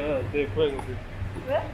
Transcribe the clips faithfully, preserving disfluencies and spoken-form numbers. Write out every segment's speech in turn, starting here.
그냥 내 고양이들. 왜?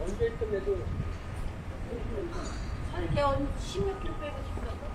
언제 끝내도 한 개월 십몇 킬로 빼고 싶다고?